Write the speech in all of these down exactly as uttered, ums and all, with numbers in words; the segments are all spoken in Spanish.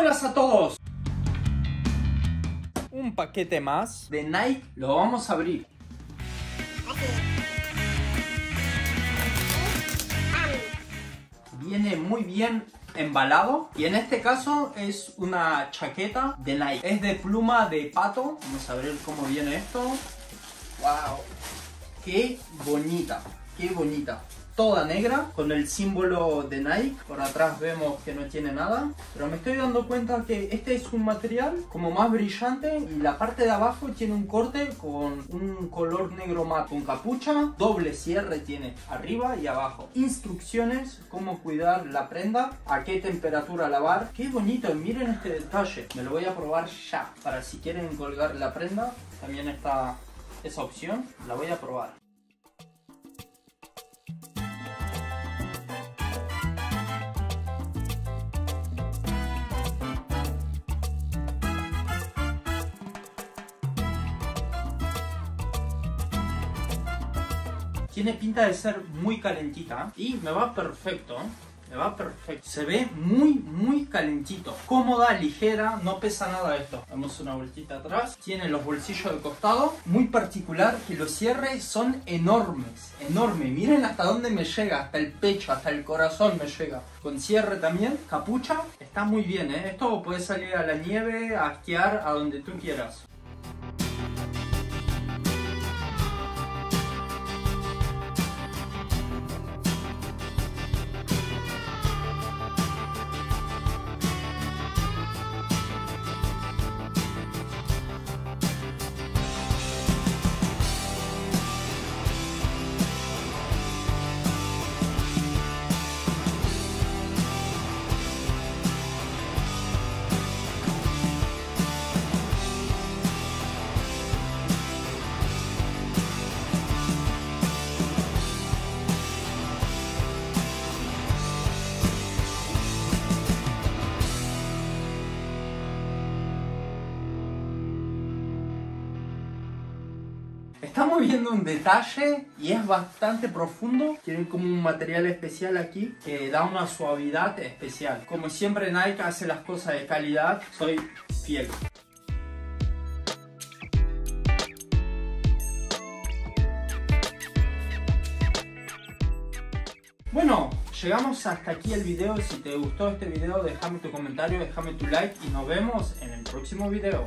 buenas a todos. Un paquete más de Nike lo vamos a abrir. Viene muy bien embalado y en este caso es una chaqueta de Nike. Es de pluma de pato. Vamos a ver cómo viene esto. ¡Wow! ¡Qué bonita! ¡Qué bonita! Toda negra con el símbolo de Nike. Por atrás vemos que no tiene nada, pero me estoy dando cuenta que este es un material como más brillante y la parte de abajo tiene un corte con un color negro mate, con capucha, doble cierre tiene arriba y abajo. Instrucciones, cómo cuidar la prenda, a qué temperatura lavar. Qué bonito, miren este detalle. Me lo voy a probar ya, para si quieren colgar la prenda, también está esa opción, la voy a probar. Tiene pinta de ser muy calentita y me va perfecto, me va perfecto. Se ve muy, muy calentito. Cómoda, ligera, no pesa nada esto. Damos una vueltita atrás. Tiene los bolsillos de costado. Muy particular que los cierres son enormes, enormes. Miren hasta dónde me llega, hasta el pecho, hasta el corazón me llega. Con cierre también, capucha. Está muy bien, ¿eh? Esto puedes salir a la nieve, a esquiar, a donde tú quieras. Estamos viendo un detalle y es bastante profundo. Tienen como un material especial aquí que da una suavidad especial. Como siempre Nike hace las cosas de calidad, soy fiel. Bueno, llegamos hasta aquí el video. Si te gustó este video, déjame tu comentario, déjame tu like y nos vemos en el próximo video.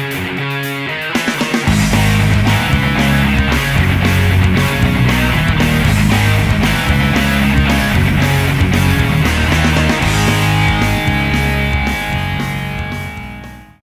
back.